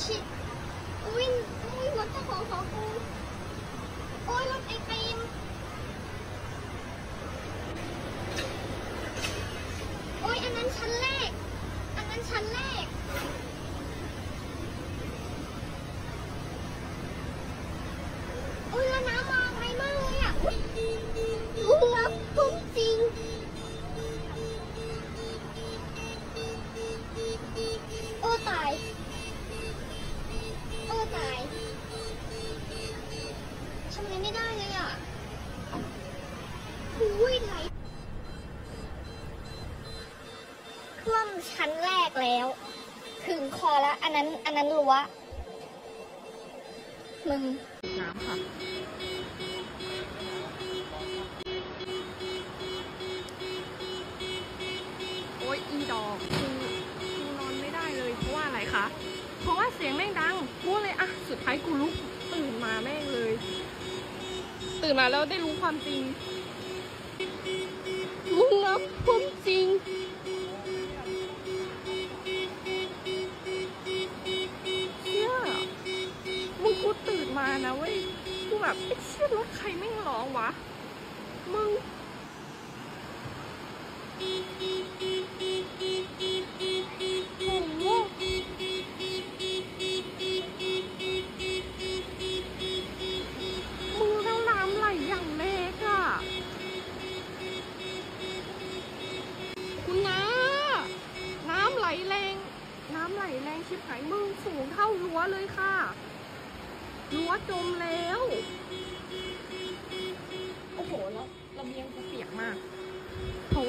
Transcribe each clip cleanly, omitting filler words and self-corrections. ขึ้นไปช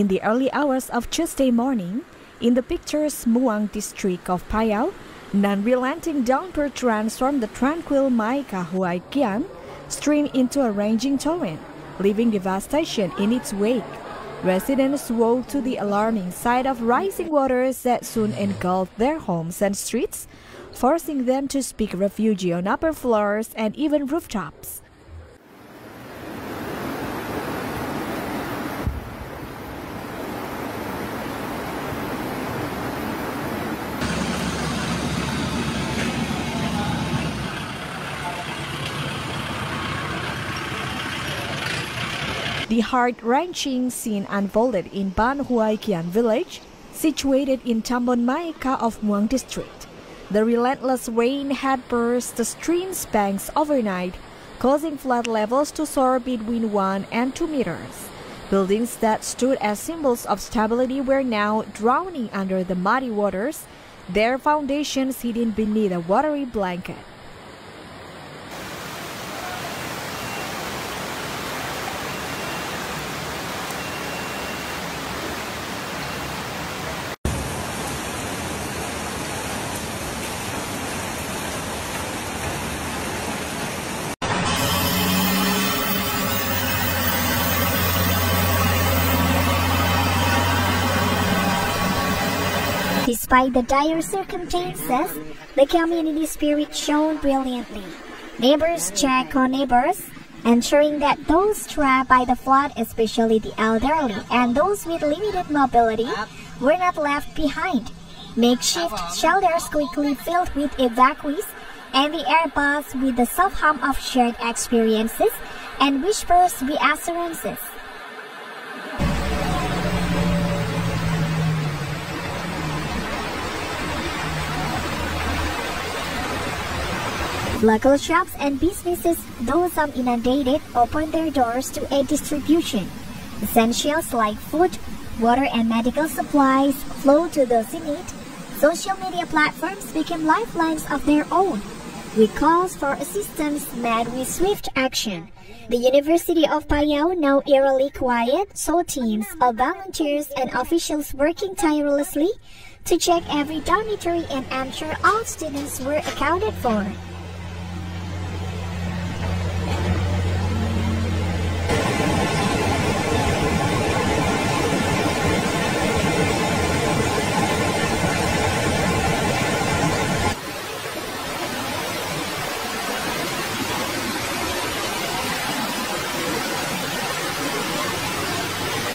In the early hours of Tuesday morning, in the picturesque Muang district of Phayao, non-relenting downpour transformed the tranquil Mae Ka Huai Kian stream into a raging torrent, leaving devastation in its wake. Residents woke to the alarming sight of rising waters that soon engulfed their homes and streets, forcing them to seek refuge on upper floors and even rooftops. The heart-wrenching scene unfolded in Ban Huai Kian village, situated in Tambon Maeka of Muang district. The relentless rain had burst the stream's banks overnight, causing flood levels to soar between 1 and 2 meters. Buildings that stood as symbols of stability were now drowning under the muddy waters, their foundations hidden beneath a watery blanket. Despite the dire circumstances, the community spirit shone brilliantly. Neighbors check on neighbors, ensuring that those trapped by the flood, especially the elderly and those with limited mobility, were not left behind. Makeshift shelters quickly filled with evacuees, and the air buzzed with the soft hum of shared experiences and whispers reassurances. Local shops and businesses, though some inundated, opened their doors to aid distribution. Essentials like food, water, and medical supplies flowed to those in need. Social media platforms became lifelines of their own, We calls for assistance met with swift action. The University of Phayao, now eerily quiet, saw teams of volunteers and officials working tirelessly to check every dormitory and ensure all students were accounted for.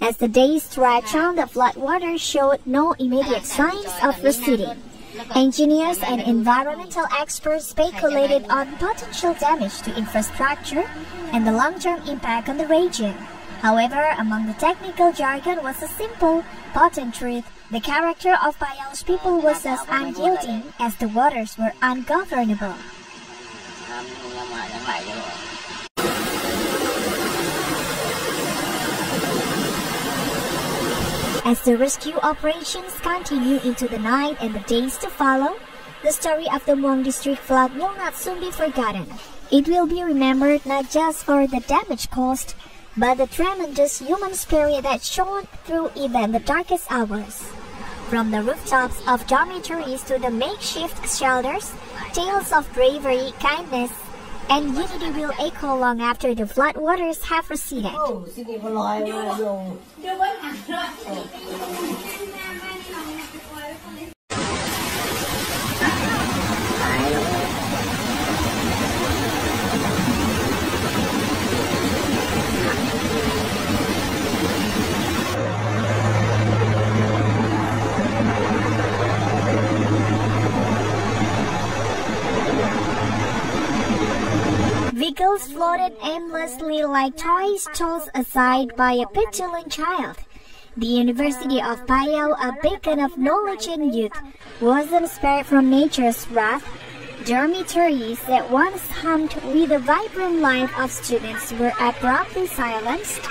As the day stretched on, the floodwater showed no immediate signs of receding. Engineers and environmental experts speculated on potential damage to infrastructure and the long-term impact on the region. However, among the technical jargon was a simple, potent truth. The character of Phayao's people was as unyielding as the waters were ungovernable. As the rescue operations continue into the night and the days to follow, the story of the Muang district flood will not soon be forgotten. It will be remembered not just for the damage caused, but the tremendous human spirit that shone through even the darkest hours. From the rooftops of dormitories to the makeshift shelters, tales of bravery, kindness, and unity will echo long after the floodwaters have receded. Vehicles floated aimlessly like toys tossed aside by a petulant child. The University of Phayao, a beacon of knowledge and youth, wasn't spared from nature's wrath. Dormitories that once hummed with the vibrant life of students were abruptly silenced,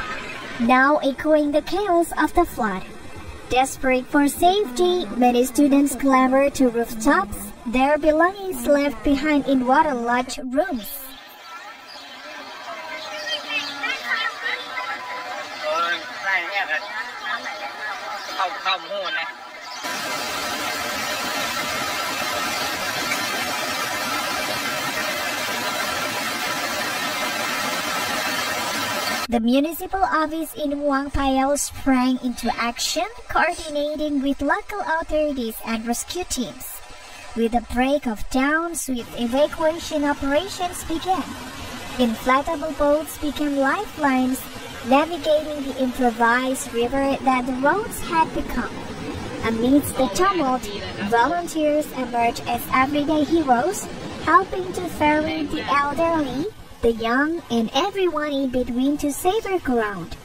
now echoing the chaos of the flood. Desperate for safety, many students clambered to rooftops, their belongings left behind in waterlogged rooms. The municipal office in Muang, Phayao sprang into action, coordinating with local authorities and rescue teams. With the break of dawn, swift evacuation operations began. Inflatable boats became lifelines, navigating the improvised river that the roads had become. Amidst the tumult, volunteers emerged as everyday heroes, helping to ferry the elderly, the young, and everyone in between to safer ground.